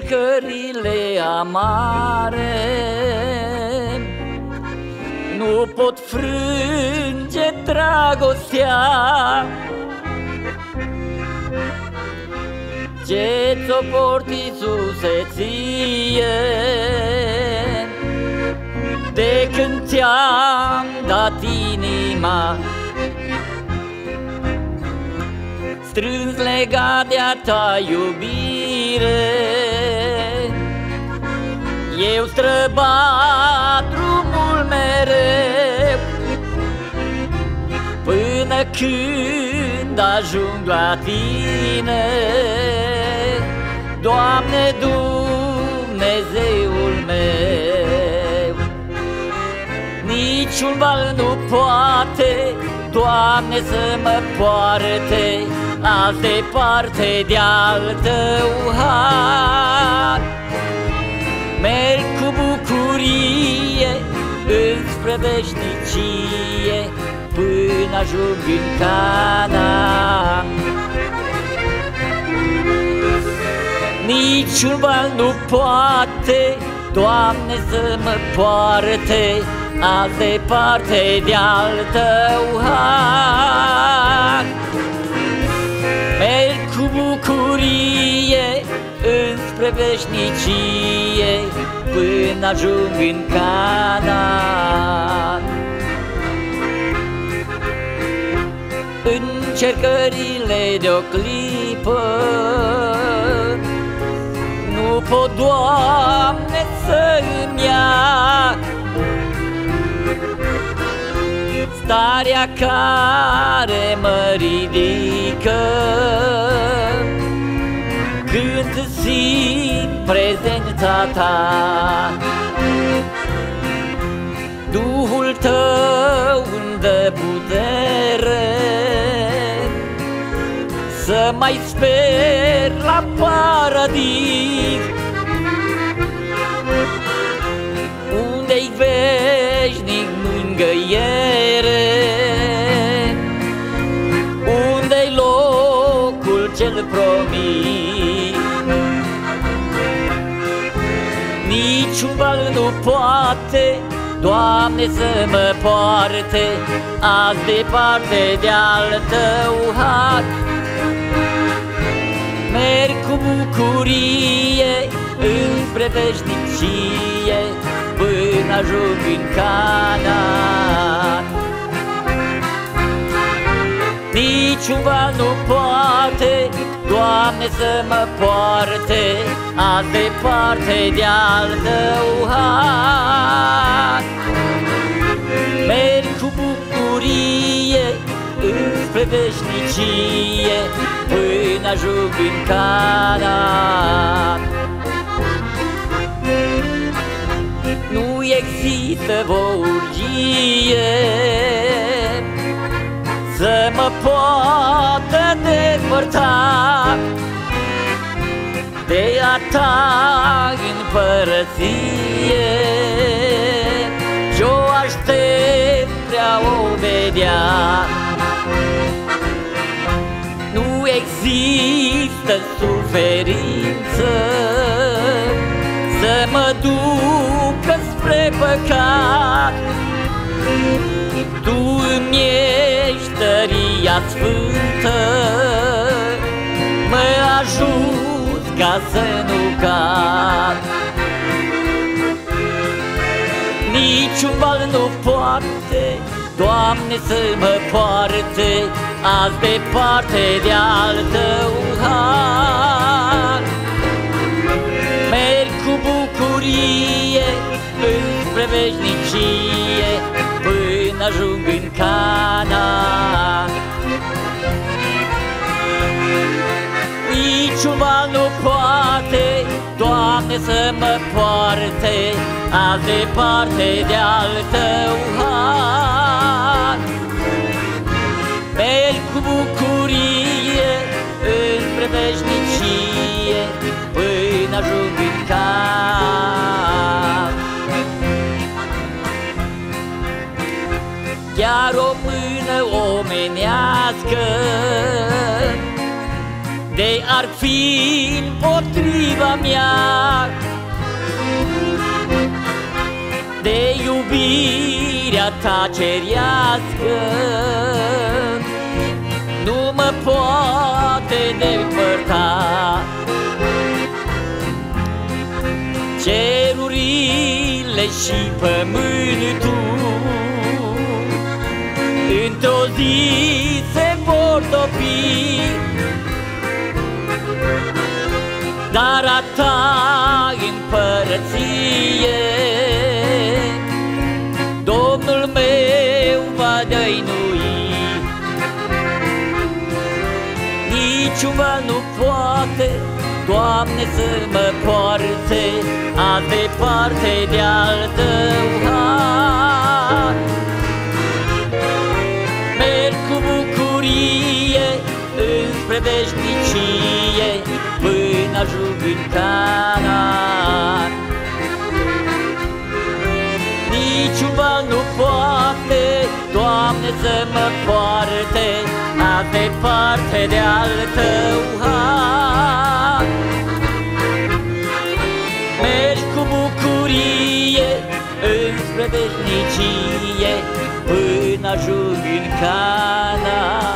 încercările amare nu pot frânge dragostea ce ți-o port Iisuse ție, de când ți-am dat inima, strâns legat de-a ta iubire, eu străbat drumul mereu, până când ajung la tine, Doamne Dumnezeul meu. Niciun val nu poate, Doamne, să mă poarte azi departe de-al Tău har. Merg cu bucurie înspre veșnicie, până ajung în Canaan. Niciun val nu poate, Doamne, să mă poarte azi departe de-al Tău har. Merg cu bucurie înspre veșnicie, până ajung în Canaan. Încercările de o clipă nu pot, Doamne, să-mi ia starea care mă ridică când simt prezența Ta. Duhul Tău îmi dă putere să mai sper la paradis, unde-i veșnic mângâiere, unde-i locul cel promis. Niciun val nu poate, Doamne, să mă poarte azi departe de-al Tău har. Merg cu bucurie înspre veșnicie, până ajung în Canaan. Niciun val nu poate, Doamne, să mă poarte azi departe de-al Tău har. Merg cu bucurie înspre veșnicie, până ajung în Canaan. Nu există vreo urgie să mă poată depărta de a Ta împărăție, ce-o aștept prea o vedea. Nu există suferință să mă ducă spre păcat, Tu îmi ești tăria sfântă, mă ajut ca să nu cad. Niciun val nu poate, Doamne, să mă poarte azi departe de-al Tău har. Merg cu bucurie înspre veșnicie, până ajung în Canaan. Niciun val nu poate, Doamne, să mă poarte azi departe de-al Tău har. Merg cu bucurie înspre veșnicie, până ajung în Canaan. Chiar o mână omenească de idei ar fi împotriva mea, de iubirea ta cerească nu mă poate depărta. Cerurile și pământul într-o zi se vor topi, dar a ta împărăție Domnul meu va dăinui. Niciuna nu poate, Doamne, să mă poarte azi departe de al tău har. Merg cu bucurie înspre veșnicie până ajung în Canaan. Niciuna nu poate, Doamne, să mă poarte azi departe de al tău har. Mergi cu bucurie înspre veșnicie până ajung în Canaan.